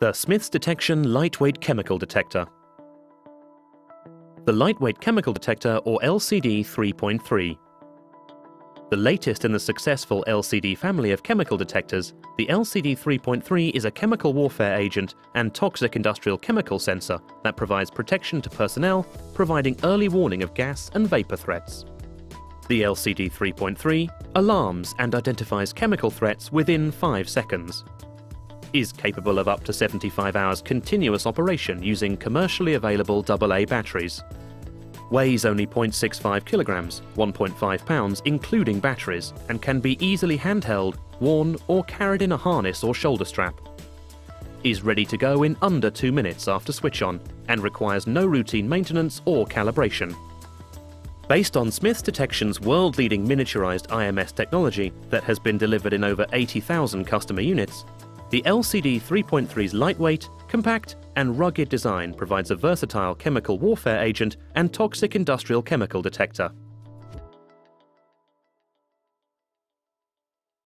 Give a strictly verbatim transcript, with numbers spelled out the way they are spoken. the Smiths Detection Lightweight Chemical Detector. The Lightweight Chemical Detector, or L C D three point three. The latest in the successful L C D family of chemical detectors, the L C D three point three is a chemical warfare agent and toxic industrial chemical sensor that provides protection to personnel, providing early warning of gas and vapor threats. The L C D three point three alarms and identifies chemical threats within five seconds. Is capable of up to seventy-five hours continuous operation using commercially available double A batteries. Weighs only zero point six five kilograms, one point five pounds including batteries, and can be easily handheld, worn or carried in a harness or shoulder strap. Is ready to go in under two minutes after switch on and requires no routine maintenance or calibration. Based on Smiths Detection's world-leading miniaturized I M S technology that has been delivered in over eighty thousand customer units, the L C D three point three's lightweight, compact and rugged design provides a versatile chemical warfare agent and toxic industrial chemical detector.